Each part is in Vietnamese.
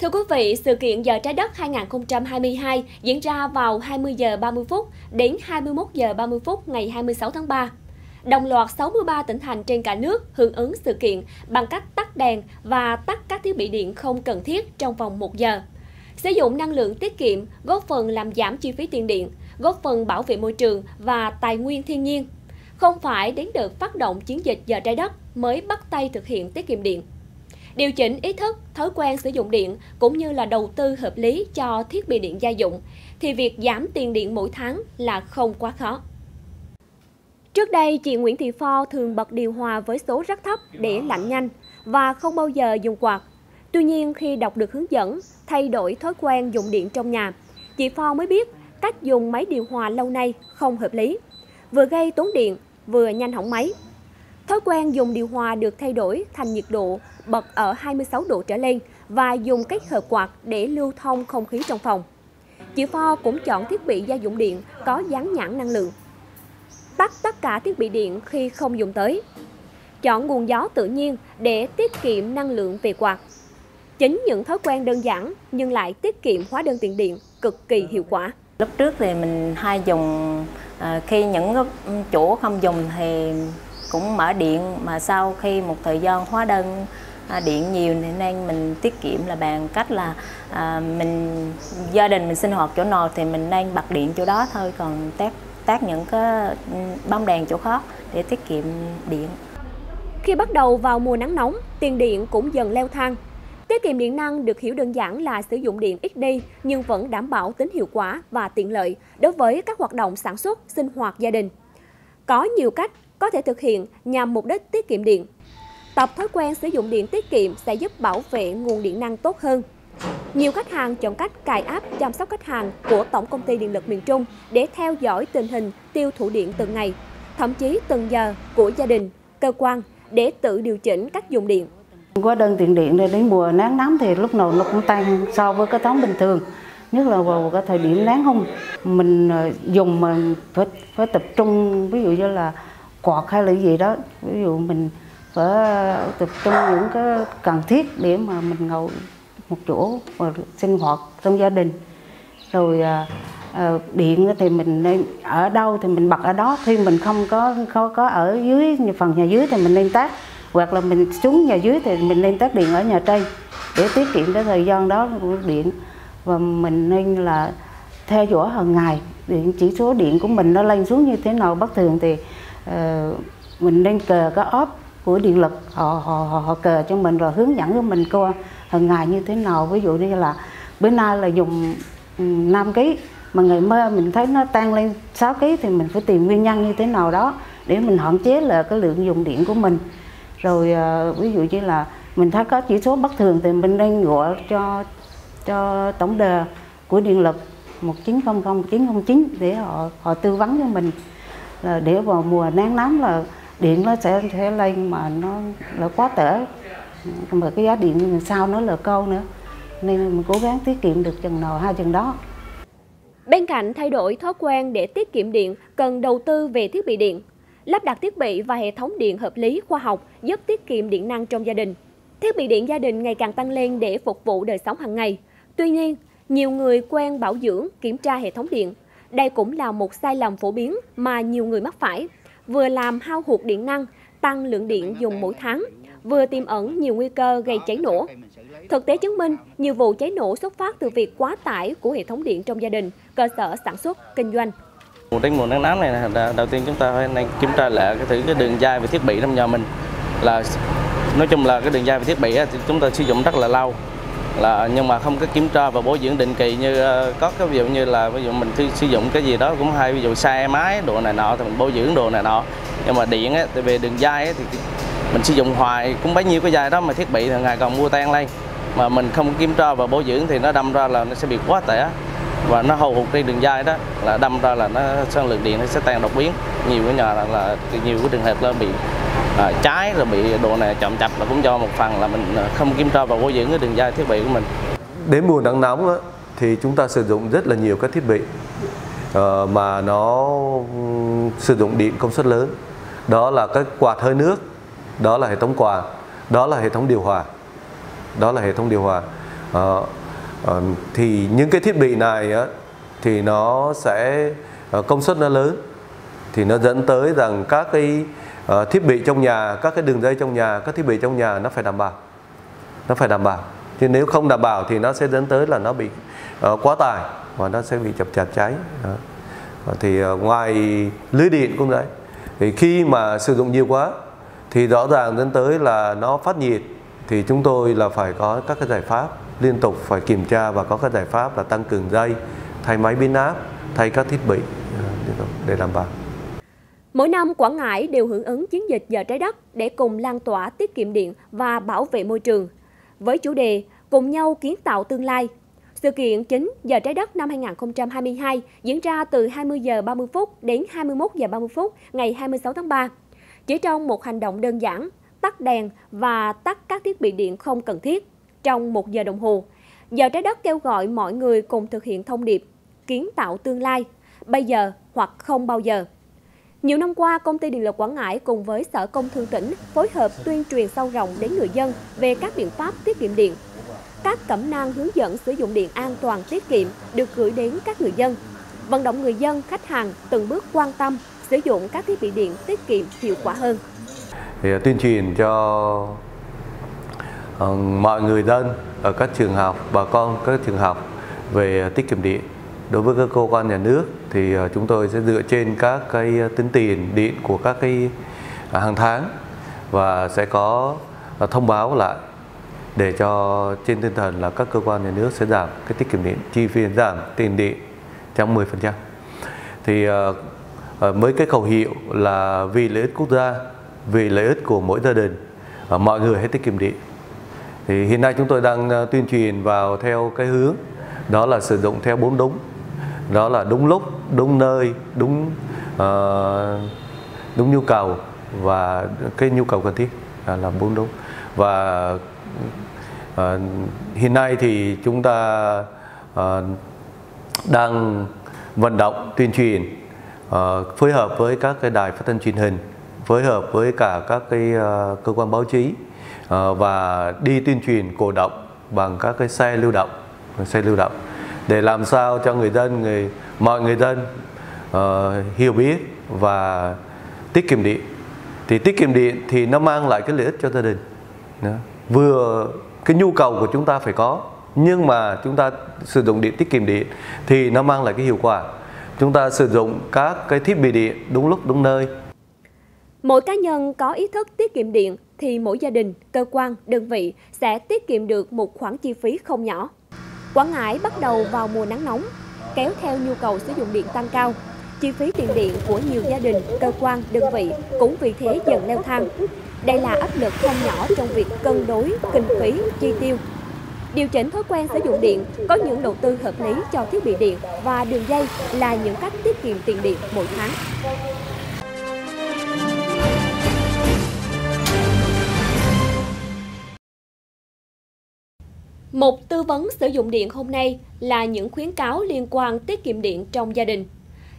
Thưa quý vị, sự kiện Giờ Trái Đất 2022 diễn ra vào 20h30 đến 21h30 ngày 26 tháng 3. Đồng loạt 63 tỉnh thành trên cả nước hưởng ứng sự kiện bằng cách tắt đèn và tắt các thiết bị điện không cần thiết trong vòng 1 giờ. Sử dụng năng lượng tiết kiệm góp phần làm giảm chi phí tiền điện, góp phần bảo vệ môi trường và tài nguyên thiên nhiên. Không phải đến đợt phát động chiến dịch Giờ Trái Đất mới bắt tay thực hiện tiết kiệm điện. Điều chỉnh ý thức, thói quen sử dụng điện cũng như là đầu tư hợp lý cho thiết bị điện gia dụng, thì việc giảm tiền điện mỗi tháng là không quá khó. Trước đây, chị Nguyễn Thị Phơ thường bật điều hòa với số rất thấp để lạnh nhanh và không bao giờ dùng quạt. Tuy nhiên, khi đọc được hướng dẫn thay đổi thói quen dùng điện trong nhà, chị Phơ mới biết cách dùng máy điều hòa lâu nay không hợp lý, vừa gây tốn điện, vừa nhanh hỏng máy. Thói quen dùng điều hòa được thay đổi thành nhiệt độ bật ở 26 độ trở lên và dùng kết hợp quạt để lưu thông không khí trong phòng. Chị Phơ cũng chọn thiết bị gia dụng điện có dán nhãn năng lượng. Tắt tất cả thiết bị điện khi không dùng tới. Chọn nguồn gió tự nhiên để tiết kiệm năng lượng về quạt. Chính những thói quen đơn giản nhưng lại tiết kiệm hóa đơn tiền điện cực kỳ hiệu quả. Lúc trước thì mình hay dùng, khi những chỗ không dùng thì cũng mở điện, mà sau khi một thời gian hóa đơn điện nhiều nên mình tiết kiệm là bằng cách là gia đình mình sinh hoạt chỗ nào thì mình nên bật điện chỗ đó thôi, còn tắt những cái bóng đèn chỗ khác để tiết kiệm điện. Khi bắt đầu vào mùa nắng nóng, tiền điện cũng dần leo thang. Tiết kiệm điện năng được hiểu đơn giản là sử dụng điện ít đi nhưng vẫn đảm bảo tính hiệu quả và tiện lợi đối với các hoạt động sản xuất, sinh hoạt gia đình. Có nhiều cách có thể thực hiện nhằm mục đích tiết kiệm điện. Tập thói quen sử dụng điện tiết kiệm sẽ giúp bảo vệ nguồn điện năng tốt hơn. Nhiều khách hàng chọn cách cài app chăm sóc khách hàng của Tổng Công ty Điện lực Miền Trung để theo dõi tình hình tiêu thụ điện từng ngày, thậm chí từng giờ của gia đình, cơ quan để tự điều chỉnh cách dùng điện. Hóa đơn tiền điện đến mùa nắng nóng thì lúc nào nó cũng tăng so với cái tháng bình thường, nhất là vào cái thời điểm nắng hung. Mình dùng mà phải tập trung, ví dụ như là quạt hay là gì đó, ví dụ mình phải tập trung những cái cần thiết để mà mình ngồi một chỗ và sinh hoạt trong gia đình. Rồi điện thì mình nên ở đâu thì mình bật ở đó, khi mình không có ở dưới phần nhà dưới thì mình nên tắt, hoặc là mình xuống nhà dưới thì mình nên tắt điện ở nhà trên để tiết kiệm cái thời gian đó của điện. Và mình nên là theo dõi hàng ngày điện, chỉ số điện của mình nó lên xuống như thế nào bất thường thì mình nên cờ cái app của điện lực, họ cờ cho mình rồi hướng dẫn cho mình coi hàng ngày như thế nào. Ví dụ như là bữa nay là dùng 5 kg mà ngày mai mình thấy nó tăng lên 6 kg thì mình phải tìm nguyên nhân như thế nào đó để mình hạn chế là cái lượng dùng điện của mình. Rồi ví dụ như là mình thấy có chỉ số bất thường thì mình nên gọi cho tổng đài của điện lực 1900 909 để họ tư vấn cho mình, là để vào mùa nắng nóng là điện nó sẽ lên mà nó là quá tở, mà cái giá điện sau nó là cao nữa, nên mình cố gắng tiết kiệm được chừng nào hai chừng đó. Bên cạnh thay đổi thói quen để tiết kiệm điện, cần đầu tư về thiết bị điện. Lắp đặt thiết bị và hệ thống điện hợp lý, khoa học giúp tiết kiệm điện năng trong gia đình. Thiết bị điện gia đình ngày càng tăng lên để phục vụ đời sống hàng ngày. Tuy nhiên, nhiều người quen bảo dưỡng, kiểm tra hệ thống điện. Đây cũng là một sai lầm phổ biến mà nhiều người mắc phải, vừa làm hao hụt điện năng, tăng lượng điện dùng mỗi tháng, vừa tiềm ẩn nhiều nguy cơ gây cháy nổ. Thực tế chứng minh, nhiều vụ cháy nổ xuất phát từ việc quá tải của hệ thống điện trong gia đình, cơ sở sản xuất, kinh doanh. Đến mùa nắng nóng này, đầu tiên chúng ta phải nên kiểm tra lại cái đường dây và thiết bị trong nhà mình. Là nói chung là cái đường dây và thiết bị thì chúng ta sử dụng rất là lâu, nhưng mà không có kiểm tra và bảo dưỡng định kỳ, như có cái ví dụ như là mình sử dụng cái gì đó cũng hay, ví dụ xe máy đồ này nọ thì mình bảo dưỡng đồ này nọ, nhưng mà điện á, tại vì đường dây thì mình sử dụng hoài cũng bấy nhiêu cái dây đó, mà thiết bị thường ngày còn mua tan lên mà mình không kiểm tra và bảo dưỡng thì nó đâm ra là nó sẽ bị quá tải và nó hầu hụt đi đường dây đó, là đâm ra là nó sản lượng điện nó sẽ tăng đột biến. Nhiều cái nhà là nhiều cái trường hợp là bị cháy rồi bị đồ này chậm chập, là cũng do một phần là mình không kiểm tra và bảo dưỡng cái đường dây thiết bị của mình. Đến mùa nắng nóng đó, thì chúng ta sử dụng rất là nhiều các thiết bị mà nó sử dụng điện công suất lớn. Đó là các quạt hơi nước, đó là hệ thống quạt, đó là hệ thống điều hòa, đó là hệ thống điều hòa. Thì những cái thiết bị này thì nó sẽ công suất nó lớn, thì nó dẫn tới rằng các cái thiết bị trong nhà, các cái đường dây trong nhà, các thiết bị trong nhà nó phải đảm bảo, chứ nếu không đảm bảo thì nó sẽ dẫn tới là nó bị quá tải và nó sẽ bị chập chạp cháy. Thì ngoài lưới điện cũng vậy, thì khi mà sử dụng nhiều quá thì rõ ràng dẫn tới là nó phát nhiệt, thì chúng tôi là phải có các cái giải pháp liên tục, phải kiểm tra và có các giải pháp là tăng cường dây, thay máy biến áp, thay các thiết bị để đảm bảo. Mỗi năm Quảng Ngãi đều hưởng ứng chiến dịch Giờ Trái Đất để cùng lan tỏa tiết kiệm điện và bảo vệ môi trường. Với chủ đề Cùng nhau kiến tạo tương lai, sự kiện chính Giờ Trái Đất năm 2022 diễn ra từ 20h30 đến 21h30 ngày 26 tháng 3. Chỉ trong một hành động đơn giản, tắt đèn và tắt các thiết bị điện không cần thiết trong 1 giờ đồng hồ, Giờ Trái Đất kêu gọi mọi người cùng thực hiện thông điệp kiến tạo tương lai, bây giờ hoặc không bao giờ. Nhiều năm qua, Công ty Điện lực Quảng Ngãi cùng với Sở Công Thương tỉnh phối hợp tuyên truyền sâu rộng đến người dân về các biện pháp tiết kiệm điện. Các cẩm nang hướng dẫn sử dụng điện an toàn tiết kiệm được gửi đến các người dân, vận động người dân, khách hàng từng bước quan tâm sử dụng các thiết bị điện tiết kiệm hiệu quả hơn. Thì tuyên truyền cho mọi người dân ở các trường học, bà con các trường học về tiết kiệm điện. Đối với các cơ quan nhà nước thì chúng tôi sẽ dựa trên các cái tính tiền điện của các cái hàng tháng và sẽ có thông báo lại để cho trên tinh thần là các cơ quan nhà nước sẽ giảm cái tiết kiệm điện, chi phí giảm tiền điện trong 10%. Thì với cái khẩu hiệu là vì lợi ích quốc gia, vì lợi ích của mỗi gia đình, mọi người hãy tiết kiệm điện. Thì hiện nay chúng tôi đang tuyên truyền vào theo cái hướng đó là sử dụng theo 4 đúng. Đó là đúng lúc, đúng nơi, đúng nhu cầu và cái nhu cầu cần thiết là 4 đúng. Và hiện nay thì chúng ta đang vận động tuyên truyền phối hợp với các cái đài phát thanh truyền hình, phối hợp với cả các cái cơ quan báo chí và đi tuyên truyền cổ động bằng các cái xe lưu động để làm sao cho mọi người dân hiểu biết và tiết kiệm điện. Thì tiết kiệm điện thì nó mang lại cái lợi ích cho gia đình. Vừa cái nhu cầu của chúng ta phải có, nhưng mà chúng ta sử dụng điện tiết kiệm điện thì nó mang lại cái hiệu quả. Chúng ta sử dụng các cái thiết bị điện đúng lúc đúng nơi. Mỗi cá nhân có ý thức tiết kiệm điện thì mỗi gia đình, cơ quan, đơn vị sẽ tiết kiệm được một khoản chi phí không nhỏ. Quảng Ngãi bắt đầu vào mùa nắng nóng, kéo theo nhu cầu sử dụng điện tăng cao. Chi phí tiền điện của nhiều gia đình, cơ quan, đơn vị cũng vì thế dần leo thang. Đây là áp lực không nhỏ trong việc cân đối kinh phí, chi tiêu. Điều chỉnh thói quen sử dụng điện, có những đầu tư hợp lý cho thiết bị điện và đường dây là những cách tiết kiệm tiền điện mỗi tháng. Một tư vấn sử dụng điện hôm nay là những khuyến cáo liên quan tiết kiệm điện trong gia đình.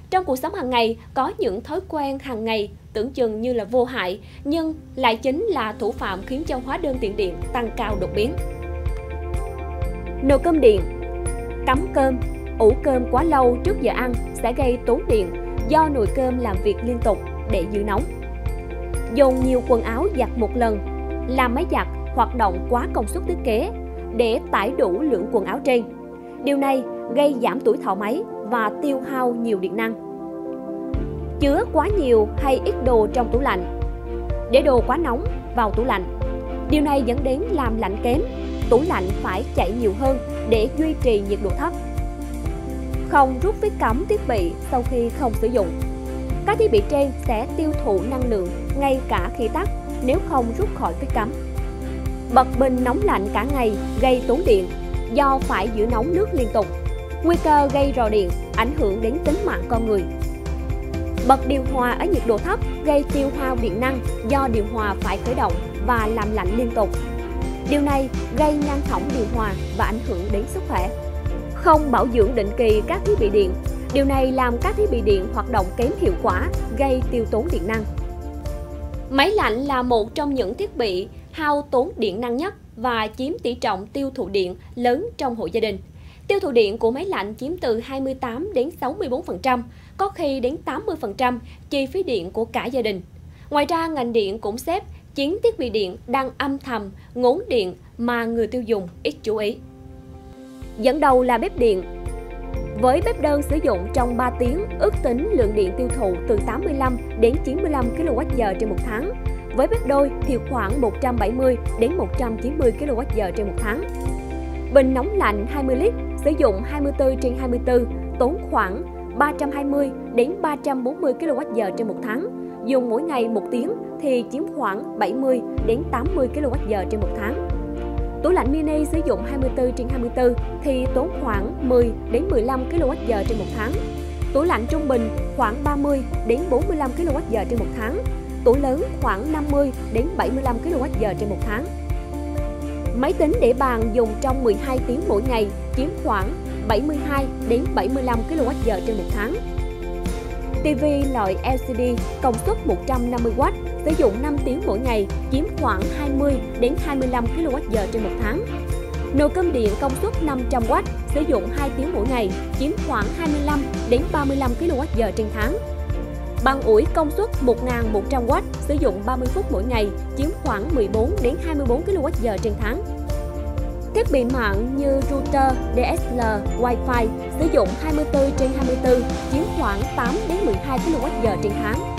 Trong cuộc sống hàng ngày, có những thói quen hàng ngày tưởng chừng như là vô hại, nhưng lại chính là thủ phạm khiến cho hóa đơn tiền điện tăng cao đột biến. Nồi cơm điện. Cắm cơm, ủ cơm quá lâu trước giờ ăn sẽ gây tốn điện do nồi cơm làm việc liên tục để giữ nóng. Dồn nhiều quần áo giặt một lần, làm máy giặt hoạt động quá công suất thiết kế để tải đủ lượng quần áo trên. Điều này gây giảm tuổi thọ máy và tiêu hao nhiều điện năng. Chứa quá nhiều hay ít đồ trong tủ lạnh. Để đồ quá nóng vào tủ lạnh. Điều này dẫn đến làm lạnh kém, tủ lạnh phải chạy nhiều hơn để duy trì nhiệt độ thấp. Không rút phích cắm thiết bị sau khi không sử dụng. Các thiết bị trên sẽ tiêu thụ năng lượng ngay cả khi tắt nếu không rút khỏi phích cắm. Bật bình nóng lạnh cả ngày gây tốn điện do phải giữ nóng nước liên tục. Nguy cơ gây rò điện ảnh hưởng đến tính mạng con người. Bật điều hòa ở nhiệt độ thấp gây tiêu hao điện năng do điều hòa phải khởi động và làm lạnh liên tục. Điều này gây nhanh hỏng điều hòa và ảnh hưởng đến sức khỏe. Không bảo dưỡng định kỳ các thiết bị điện. Điều này làm các thiết bị điện hoạt động kém hiệu quả, gây tiêu tốn điện năng. Máy lạnh là một trong những thiết bị hao tốn điện năng nhất và chiếm tỷ trọng tiêu thụ điện lớn trong hộ gia đình. Tiêu thụ điện của máy lạnh chiếm từ 28 đến 64%, có khi đến 80% chi phí điện của cả gia đình. Ngoài ra, ngành điện cũng xếp 9 thiết bị điện đang âm thầm ngốn điện mà người tiêu dùng ít chú ý. Dẫn đầu là bếp điện. Với bếp đơn sử dụng trong 3 tiếng, ước tính lượng điện tiêu thụ từ 85 đến 95 kWh trên một tháng. Với bếp đôi thì khoảng 170 đến 190 kWh trên một tháng. Bình nóng lạnh 20 lít sử dụng 24/24 tốn khoảng 320 đến 340 kWh trên một tháng. Dùng mỗi ngày 1 tiếng thì chiếm khoảng 70 đến 80 kWh trên một tháng. Tủ lạnh mini sử dụng 24/24 thì tốn khoảng 10 đến 15 kWh trên một tháng. Tủ lạnh trung bình khoảng 30 đến 45 kWh trên một tháng. Tủ lớn khoảng 50 đến 75 kWh trên một tháng. Máy tính để bàn dùng trong 12 tiếng mỗi ngày chiếm khoảng 72 đến 75 kWh trên một tháng. TV loại LCD công suất 150W sử dụng 5 tiếng mỗi ngày chiếm khoảng 20 đến 25 kWh trên một tháng. Nồi cơm điện công suất 500W sử dụng 2 tiếng mỗi ngày chiếm khoảng 25 đến 35 kWh trên tháng. Bằng ủi công suất 1.100W sử dụng 30 phút mỗi ngày chiếm khoảng 14 đến 24 kWh trên tháng. Thiết bị mạng như router, DSL, Wi-Fi sử dụng 24/24 chiếm khoảng 8 đến 12 kWh trên tháng.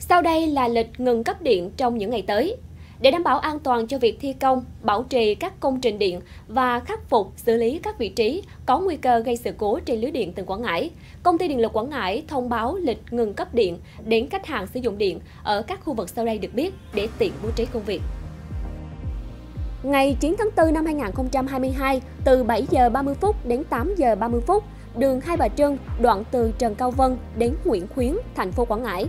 Sau đây là lịch ngừng cấp điện trong những ngày tới. Để đảm bảo an toàn cho việc thi công, bảo trì các công trình điện và khắc phục, xử lý các vị trí có nguy cơ gây sự cố trên lưới điện tỉnh Quảng Ngãi, Công ty Điện lực Quảng Ngãi thông báo lịch ngừng cấp điện đến khách hàng sử dụng điện ở các khu vực sau đây được biết để tiện bố trí công việc. Ngày 9 tháng 4 năm 2022, từ 7h30 phút đến 8h30 phút, đường Hai Bà Trưng, đoạn từ Trần Cao Vân đến Nguyễn Khuyến, thành phố Quảng Ngãi.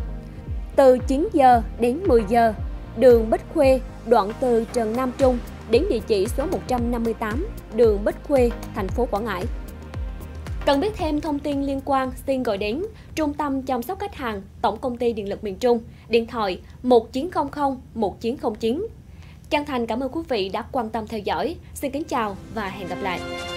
Từ 9h đến 10h, đường Bích Khuê, đoạn từ Trần Nam Trung đến địa chỉ số 158, đường Bích Khuê, thành phố Quảng Ngãi. Cần biết thêm thông tin liên quan xin gọi đến Trung tâm chăm sóc khách hàng Tổng Công ty Điện lực Miền Trung, điện thoại 1900 1909. Chân thành cảm ơn quý vị đã quan tâm theo dõi. Xin kính chào và hẹn gặp lại.